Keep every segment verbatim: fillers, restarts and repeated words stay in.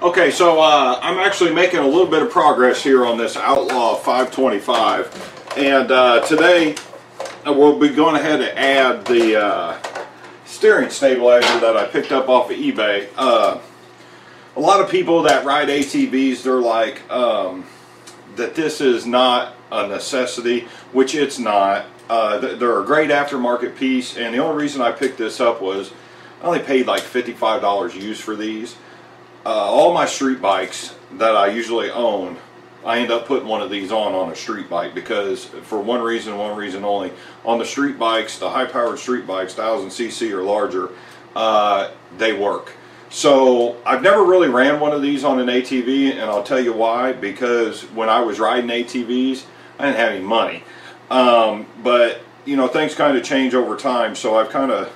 Okay, so uh, I'm actually making a little bit of progress here on this Outlaw five twenty-five, and uh, today we'll be going ahead and add the uh, steering stabilizer that I picked up off of eBay. Uh, a lot of people that ride A T Vs, they're like um, that this is not a necessity, which it's not. Uh, they're a great aftermarket piece, and the only reason I picked this up was I only paid like fifty-five dollars used for these. Uh, all my street bikes that I usually own, I end up putting one of these on on a street bike because for one reason, one reason only. On the street bikes, the high-powered street bikes, one thousand C C or larger, uh, they work. So I've never really ran one of these on an A T V, and I'll tell you why. Because when I was riding A T Vs, I didn't have any money. Um, but, you know, things kind of change over time, so I've kind of,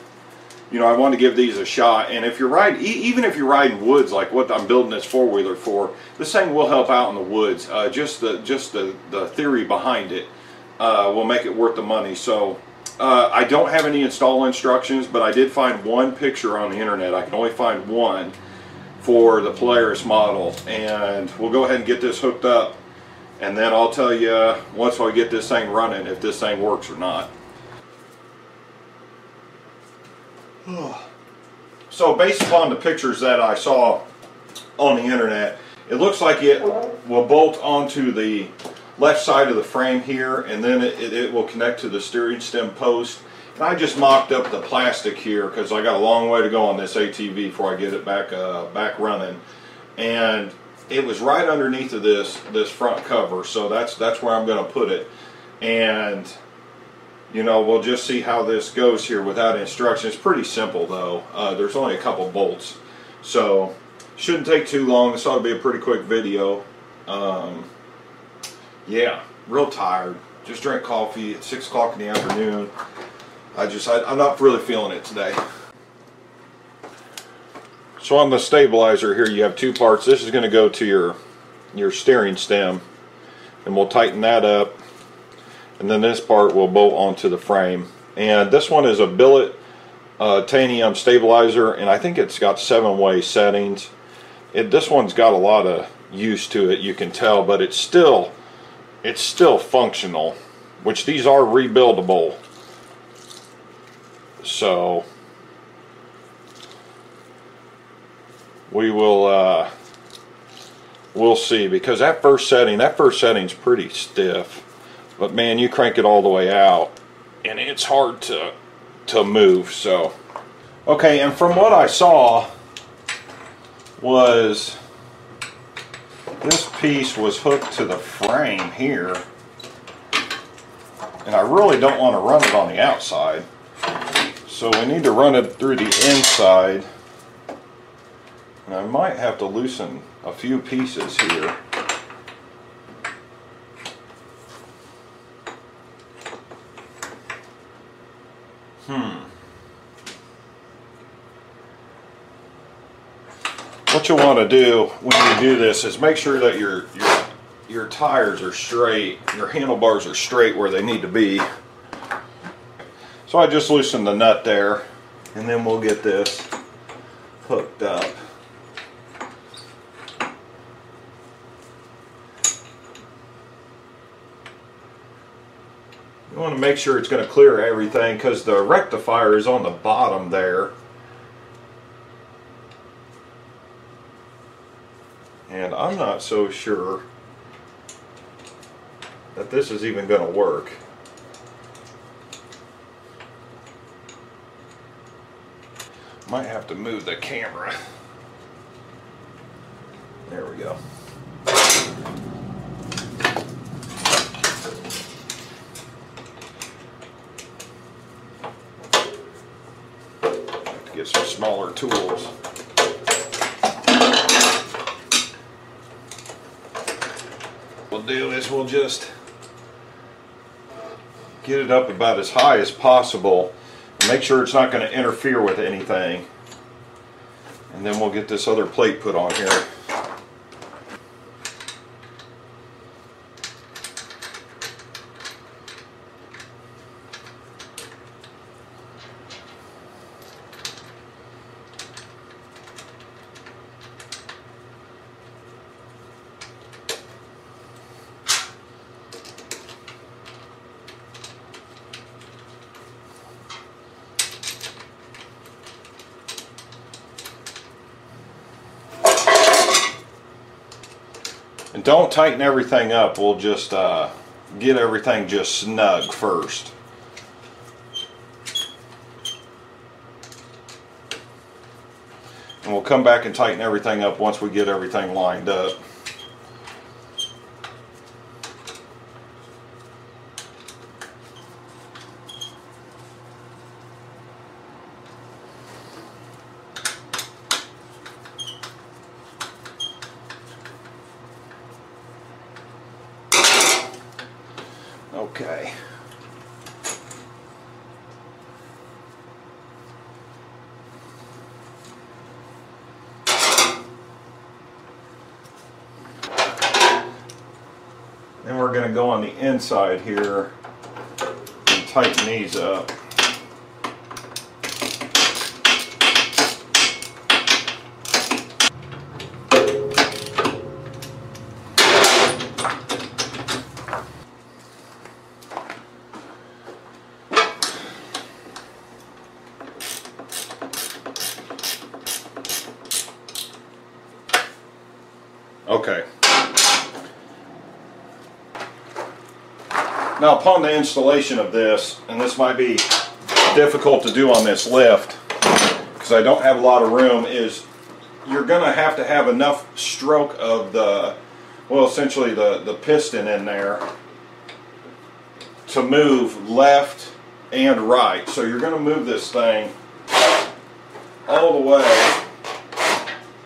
you know, I want to give these a shot. And if you're riding, e even if you're riding woods, like what I'm building this four-wheeler for, this thing will help out in the woods. Uh, just the just the, the theory behind it uh, will make it worth the money. So uh, I don't have any install instructions, but I did find one picture on the internet. I can only find one for the Polaris model, and we'll go ahead and get this hooked up. And then I'll tell you once I get this thing running if this thing works or not. So based upon the pictures that I saw on the internet, it looks like it will bolt onto the left side of the frame here, and then it, it, it will connect to the steering stem post. And I just mocked up the plastic here because I got a long way to go on this A T V before I get it back uh, back running. And it was right underneath of this this front cover, so that's that's where I'm going to put it. And you know, we'll just see how this goes here without instructions. It's pretty simple though. Uh, there's only a couple bolts, so shouldn't take too long. This ought to be a pretty quick video. Um, yeah, real tired. Just drank coffee at six o'clock in the afternoon. I just I, I'm not really feeling it today. So on the stabilizer here, you have two parts. This is going to go to your your steering stem, and we'll tighten that up, and then this part will bolt onto the frame. And this one is a billet uh, titanium stabilizer, and I think it's got seven-way settings. It this one's got a lot of use to it, you can tell, but it's still it's still functional, which these are rebuildable. So we will uh, we'll see, because that first setting that first setting's pretty stiff, but man, you crank it all the way out and it's hard to to move. So okay, and from what I saw was this piece was hooked to the frame here, and I really don't want to run it on the outside, so we need to run it through the inside. And I might have to loosen a few pieces here. Hmm. What you want to do when you do this is make sure that your your your tires are straight, your handlebars are straight where they need to be. So I just loosened the nut there, and then we'll get this hooked up. You want to make sure it's going to clear everything because the rectifier is on the bottom there. And I'm not so sure that this is even going to work. Might have to move the camera. There we go. Get some smaller tools. What we'll do is we'll just get it up about as high as possible. Make sure it's not going to interfere with anything. And then we'll get this other plate put on here. And don't tighten everything up. We'll just uh, get everything just snug first. And we'll come back and tighten everything up once we get everything lined up. Okay. Then we're going to go on the inside here and tighten these up. Okay. Now upon the installation of this, and this might be difficult to do on this lift because I don't have a lot of room, is you're going to have to have enough stroke of the, well, essentially the, the piston in there to move left and right. So you're going to move this thing all the way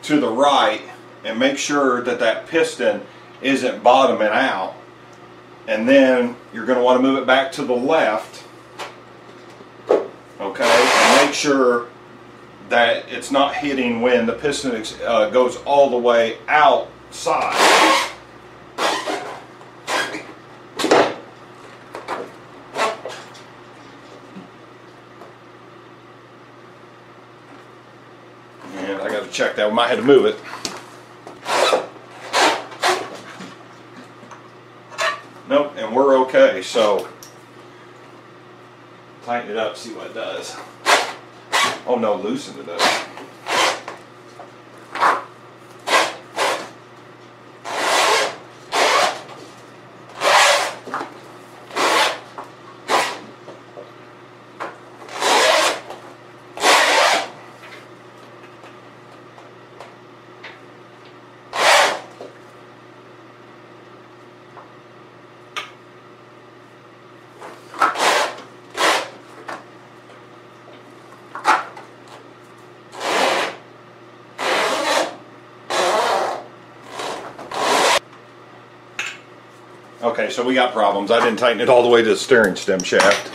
to the right and make sure that that piston isn't bottoming out, and then you're going to want to move it back to the left, okay, and make sure that it's not hitting when the piston uh, goes all the way outside. And I got to check that, we might have to move it. Nope, and we're okay, so tighten it up, see what it does. Oh no, loosen it up. Okay, so we got problems. I didn't tighten it all the way to the steering stem shaft.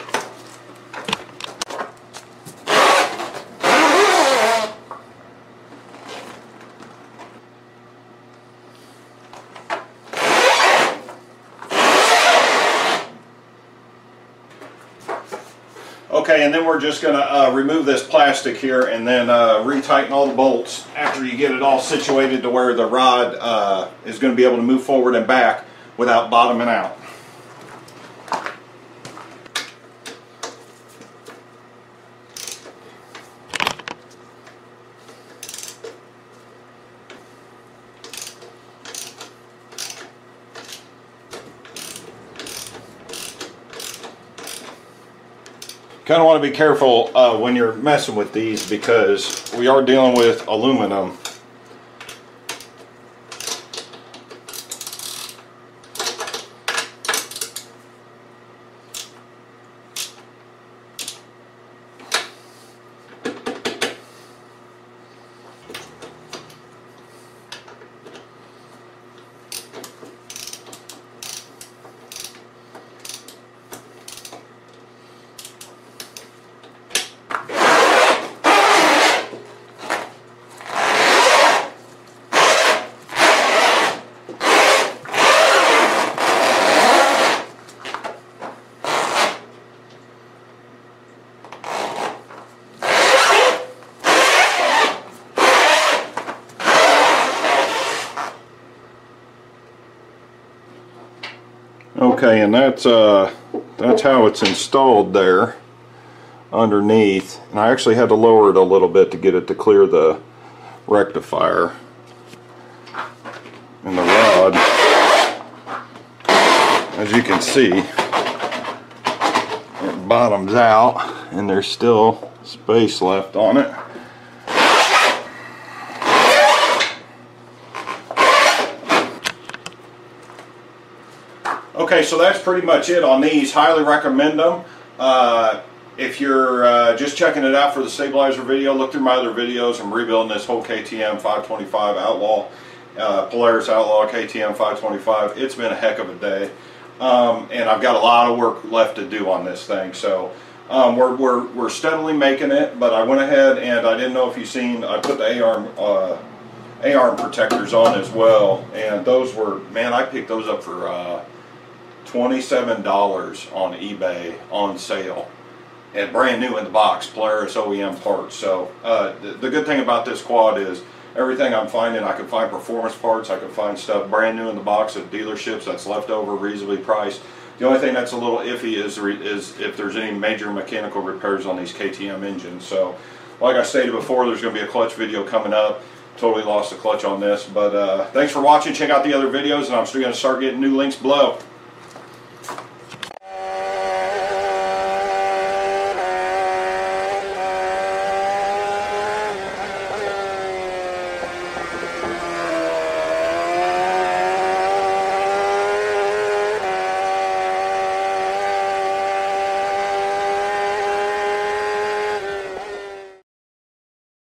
Okay, and then we're just going to uh, remove this plastic here and then uh, re-tighten all the bolts after you get it all situated to where the rod uh, is going to be able to move forward and back without bottoming out. Kind of want to be careful uh, when you're messing with these because we are dealing with aluminum. Okay, and that's uh, that's how it's installed there underneath, and I actually had to lower it a little bit to get it to clear the rectifier and the rod. as you can see, it bottoms out and there's still space left on it. Okay, so that's pretty much it on these. Highly recommend them. Uh, if you're uh, just checking it out for the stabilizer video, look through my other videos. I'm rebuilding this whole K T M five twenty-five Outlaw, uh, Polaris Outlaw K T M five twenty-five. It's been a heck of a day, um, and I've got a lot of work left to do on this thing. So um, we're, we're, we're steadily making it, but I went ahead and I didn't know if you've seen, I put the A-arm uh, A-arm protectors on as well, and those were, man, I picked those up for uh, twenty-seven dollars on eBay on sale, and brand new in the box, Polaris O E M parts. So uh, the, the good thing about this quad is everything I'm finding, I can find performance parts, I can find stuff brand new in the box at dealerships that's left over, reasonably priced. The only thing that's a little iffy is, is if there's any major mechanical repairs on these K T M engines. So like I stated before, there's going to be a clutch video coming up. Totally lost the clutch on this, but uh, thanks for watching. Check out the other videos, and I'm still going to start getting new links below.